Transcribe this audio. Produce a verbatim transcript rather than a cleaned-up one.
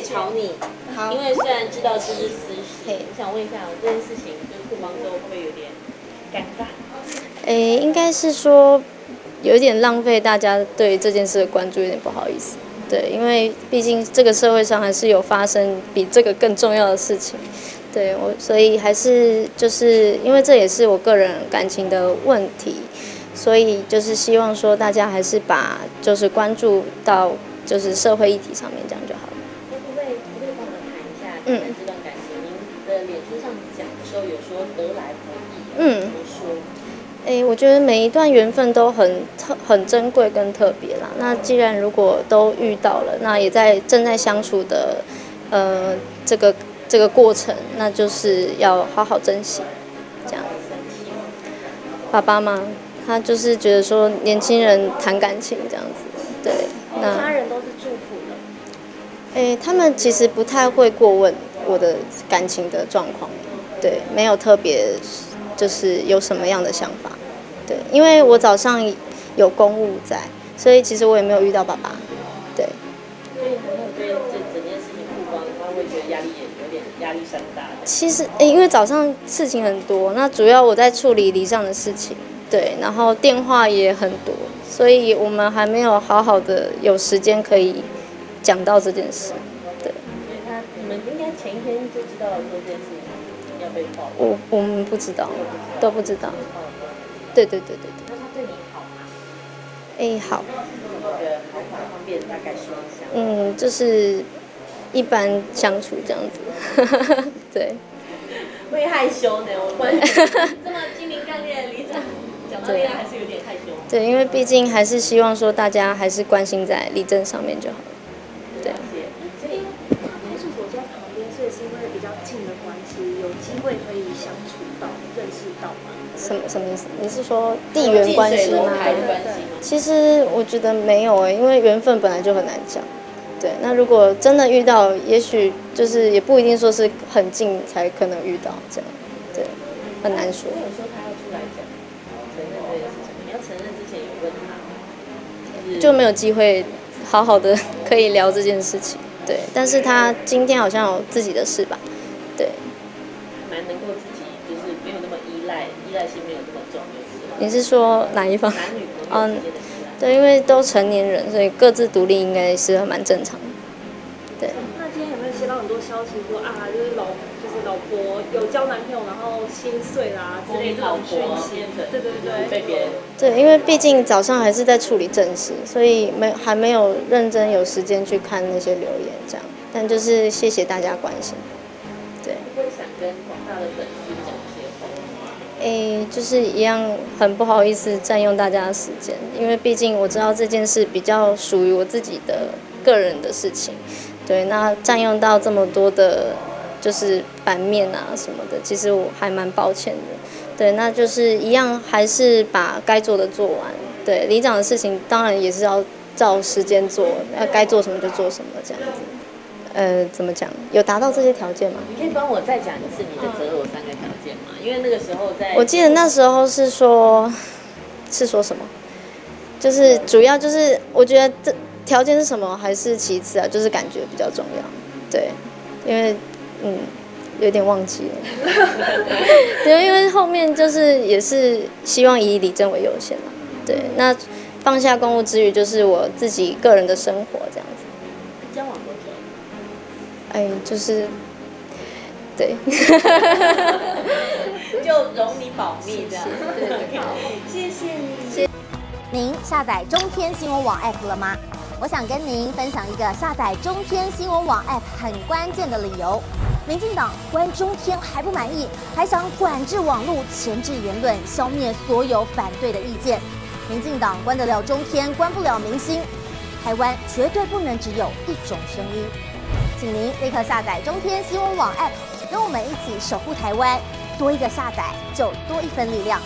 吵你，好，因为虽然知道这是私事，我想问一下，这件事情就是曝光之后会有点尴尬？诶、欸，应该是说有点浪费大家对这件事的关注，有点不好意思。对，因为毕竟这个社会上还是有发生比这个更重要的事情。对我，所以还是就是因为这也是我个人感情的问题，所以就是希望说大家还是把就是关注到就是社会议题上面，这样就好了。 嗯，这段感情，您的脸书上讲的时候有说得来不易，嗯，怎么说？哎，我觉得每一段缘分都很特、很珍贵跟特别啦。那既然如果都遇到了，那也在正在相处的，呃，这个这个过程，那就是要好好珍惜。这样，爸爸嘛，他就是觉得说年轻人谈感情这样子，对，那他人都是祝福。 哎、欸，他们其实不太会过问我的感情的状况，对，没有特别就是有什么样的想法，对，因为我早上有公务在，所以其实我也没有遇到爸爸，对。所以可能对这整件事情曝光，他会觉得压力也有点压力山大。其实、欸，因为早上事情很多，那主要我在处理离上的事情，对，然后电话也很多，所以我们还没有好好的有时间可以。 讲到这件事，对。他你们应该前一天就知道说这件事情要被曝光。我我们不知道，都不知道。对对对对对。那他对你好吗？哎，好。你的好法方便大概说一下。嗯，就是一般相处这样子。对。会害羞呢，我关于这么精灵干练的里长，讲到恋爱还是有点害羞。对，因为毕竟还是希望说大家还是关心在里政上面就好了。 对，所以他是我家旁边，所以是因为比较近的关系，有机会可以相处到、认识到吗？什么什么意思？你是说地缘关系吗？其实我觉得没有哎、欸，因为缘分本来就很难讲。对，那如果真的遇到，也许就是也不一定说是很近才可能遇到这样，对，很难说。那有时候他要出来讲，承认这件事情，你要承认之前有问他，就没有机会。 好好的可以聊这件事情，对，但是他今天好像有自己的事吧，对，蛮能够自己就是没有那么依赖，依赖性没有那么重。你是说哪一方？男女朋友之间的依赖。对，因为都成年人，所以各自独立应该是蛮正常的。对。那今天有没有接到很多消息说啊，就是老就是老婆有交男朋友，然后心碎啦之类这种讯息？对对对对。被别人。 对，因为毕竟早上还是在处理正事，所以没还没有认真有时间去看那些留言这样。但就是谢谢大家关心。对。会想跟广大的粉丝讲些话？诶，就是一样，很不好意思占用大家的时间，因为毕竟我知道这件事比较属于我自己的个人的事情。对，那占用到这么多的，就是版面啊什么的，其实我还蛮抱歉的。 对，那就是一样，还是把该做的做完。对，里长的事情当然也是要照时间做，那该做什么就做什么这样子。呃，怎么讲？有达到这些条件吗？你可以帮我再讲一次你的择偶三个条件吗？因为那个时候在……我记得那时候是说，是说什么？就是主要就是我觉得这条件是什么还是其次啊，就是感觉比较重要。对，因为嗯。 有点忘记了，对，因为后面就是也是希望以理政为优先啦。对，那放下公务之余，就是我自己个人的生活这样子。交往多久？哎，就是，对，就容你保密这样。对对，好，谢谢你。谢谢您下载中天新闻网 A P P 了吗？我想跟您分享一个下载中天新闻网 A P P 很关键的理由。 民进党关中天还不满意，还想管制网络、钳制言论、消灭所有反对的意见。民进党关得了中天，关不了民心。台湾绝对不能只有一种声音，请您立刻下载中天新闻网 A P P， 跟我们一起守护台湾。多一个下载，就多一份力量。